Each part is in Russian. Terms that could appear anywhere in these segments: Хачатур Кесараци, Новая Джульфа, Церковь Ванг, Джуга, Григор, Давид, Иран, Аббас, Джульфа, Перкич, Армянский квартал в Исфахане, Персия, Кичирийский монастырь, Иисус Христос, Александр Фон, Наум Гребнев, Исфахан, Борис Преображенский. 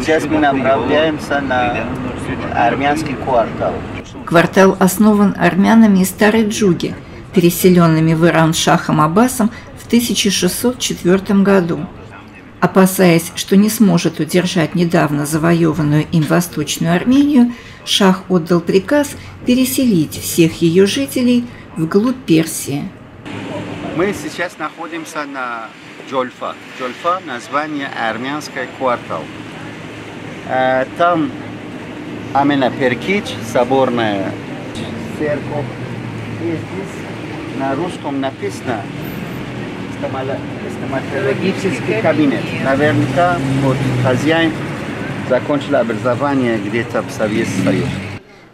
сейчас мы направляемся на армянский квартал. Квартал основан армянами из Старой Джуги, переселенными в Иран шахом Аббасом в 1604 году. Опасаясь, что не сможет удержать недавно завоеванную им Восточную Армению, шах отдал приказ переселить всех ее жителей вглубь Персии. Мы сейчас находимся на Джульфа. Джульфа – название армянский квартал. Там именно Перкич, соборная церковь. И здесь на русском написано стоматологический кабинет. Наверняка вот хозяин закончил образование где-то в Советском Союзе.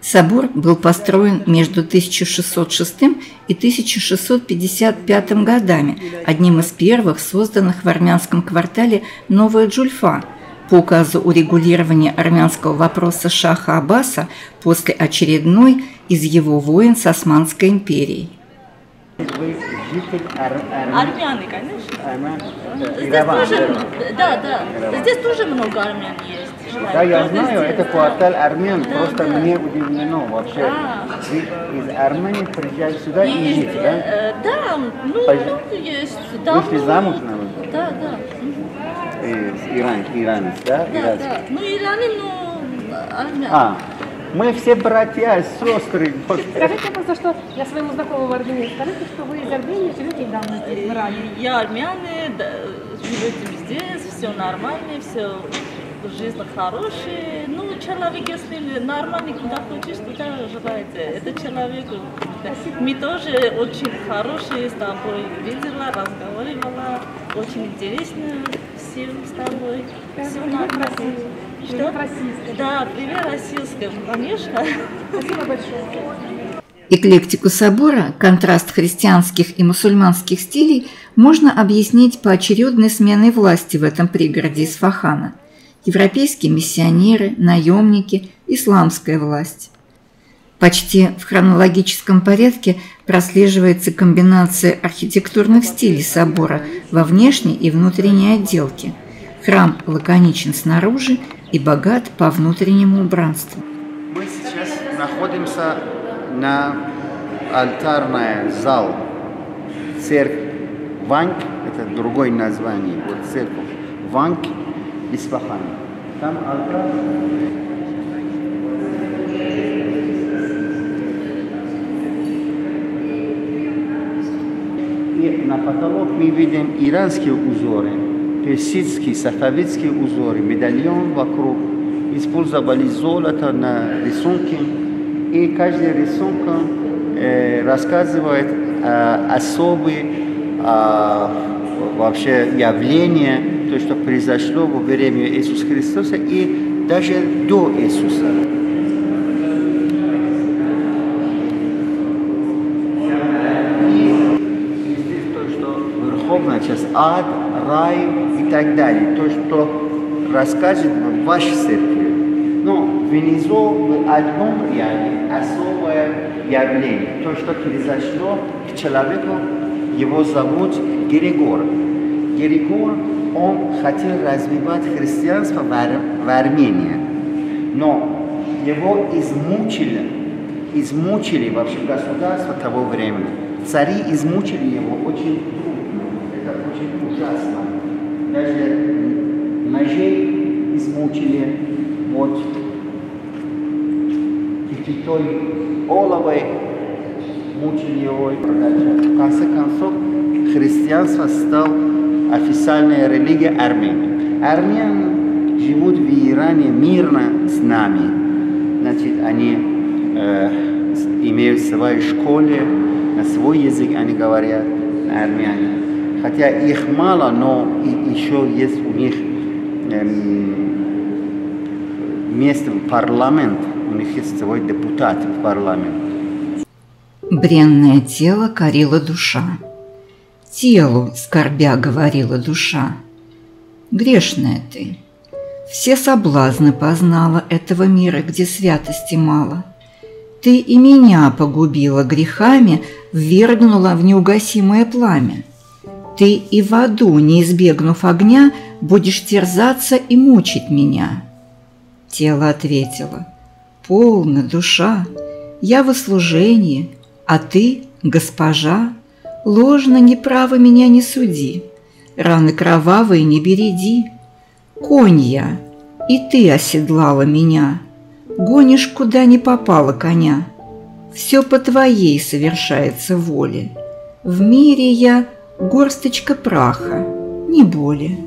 Собор был построен между 1606 и 1655 годами, одним из первых созданных в армянском квартале «Новая Джульфа» по указу урегулирования армянского вопроса шаха Аббаса после очередной из его войн с Османской империей. Вы житель армяны, конечно. Здесь тоже много армян есть. Да, я знаю, это квартал армян, просто мне удивлено вообще. Вы из Армении приезжаете сюда и едете, да? Да, ну есть. Вышли замуж, наверное? Да. Иранец, да? Да. Ну, иранец, но армян. Мы все братья и сестры. Скажите, просто, что я своему знакомому в Армении, скажите, что вы из Армении живете недавно здесь, в Иране. Я армяне, да, живете здесь, все нормально, все жизнь хорошая. Ну, человек, если нормальный, куда хочешь, туда желаете. Это человек. Мы тоже очень хорошие с тобой видела, разговаривала, очень интересно всем с тобой. Все нормально. Что? Да, привет российскому, конечно. Спасибо большое. Эклектику собора, контраст христианских и мусульманских стилей можно объяснить поочередной сменой власти в этом пригороде Исфахана. Европейские миссионеры, наемники, исламская власть. Почти в хронологическом порядке прослеживается комбинация архитектурных стилей собора во внешней и внутренней отделке. Храм лаконичен снаружи и богат по внутреннему убранству. Мы сейчас находимся на алтарный зал церкви Ванг, это другое название, вот церковь Ванг Исфахан. Там алтарь. И на потолок мы видим иранские узоры, персидские, сафавидские узоры, медальон вокруг. Использовали золото на рисунке. И каждая рисунка рассказывает особые вообще явления, то, что произошло во время Иисуса Христоса и даже до Иисуса. И здесь то, что верховная часть, ад, рай и так далее, то, что расскажет вам ваш церковь. Но внизу в одном ряде особое явление, то, что произошло к человеку, его зовут Григор. Григор, он хотел развивать христианство в Армении, но его измучили вообще государство того времени. Цари измучили его очень трудно, это очень ужасно. Даже ножей измучили, вот, кипятой оловой мучили его. В конце концов, христианство стало официальная религия Армении. Армяне живут в Иране мирно с нами. Значит, они имеют свои школы, на свой язык они говорят, армяне. Хотя их мало, но еще есть у них место в парламент, у них есть свой депутат в парламент. Бренное тело корила душа. Телу скорбя говорила душа: грешная ты, все соблазны познала этого мира, где святости мало. Ты и меня погубила грехами, ввергнула в неугасимое пламя. Ты и в аду, не избегнув огня, будешь терзаться и мучить меня. Тело ответило: «Полно, душа, я во служении, а ты, госпожа, ложно неправо меня не суди, раны кровавые не береди. Конь я, и ты оседлала меня, гонишь, куда не попало коня. Все по твоей совершается воле, в мире я горсточка праха, не более».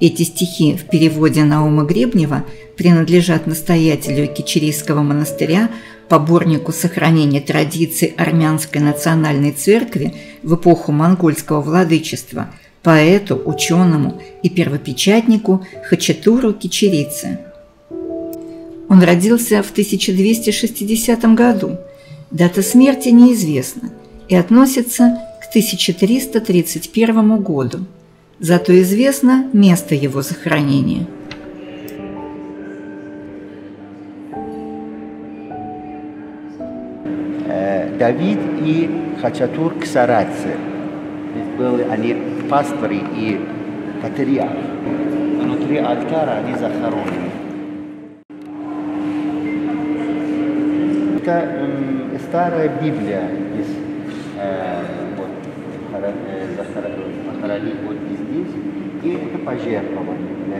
Эти стихи в переводе Наума Гребнева принадлежат настоятелю Кичирийского монастыря, поборнику сохранения традиций армянской национальной церкви в эпоху монгольского владычества, поэту, ученому и первопечатнику Хачатуру Кесараци. Он родился в 1260 году, дата смерти неизвестна и относится к 1331 году. Зато известно место его захоронения. Давид и Хачатур Кесараци. Были они пастыри и патриарх. Внутри алтаря они захоронены. Это старая Библия из захоронения. И это пожертвование для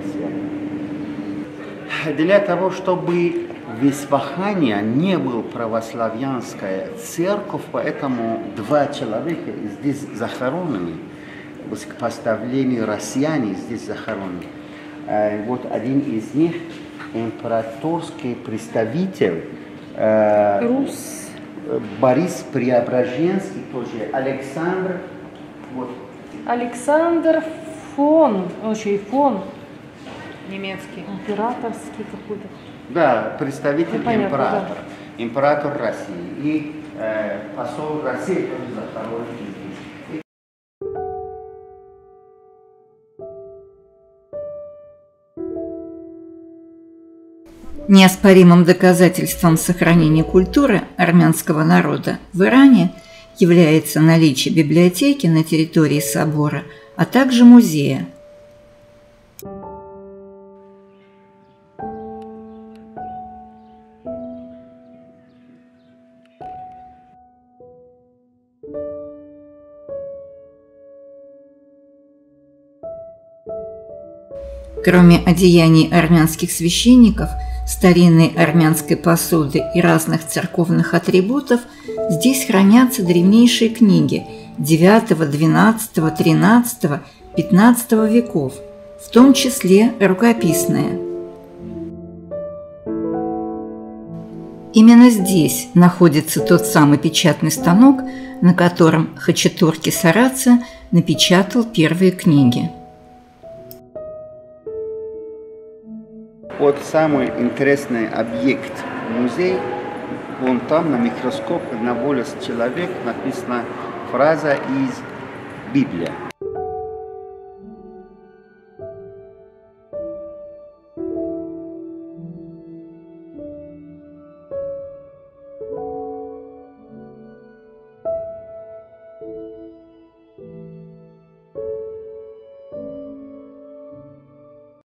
сербов. Для того, чтобы в Исфахане не была православянская церковь, поэтому два человека здесь захоронены, высокопоставленные россияне здесь захоронены. Вот один из них императорский представитель Рус. Борис Преображенский тоже, Александр вот. Александр Фон, очень Фон, немецкий, императорский какой-то. Да, представитель ну, императора, да. Император России и посол России тоже захоронен здесь. Неоспоримым доказательством сохранения культуры армянского народа в Иране является наличие библиотеки на территории собора, а также музея. Кроме одеяний армянских священников, старинной армянской посуды и разных церковных атрибутов, здесь хранятся древнейшие книги IX, XII, XIII, XV веков, в том числе рукописные. Именно здесь находится тот самый печатный станок, на котором Хачатур Кесараци напечатал первые книги. Вот самый интересный объект музей, вон там на микроскоп на волос человек написана фраза из Библии.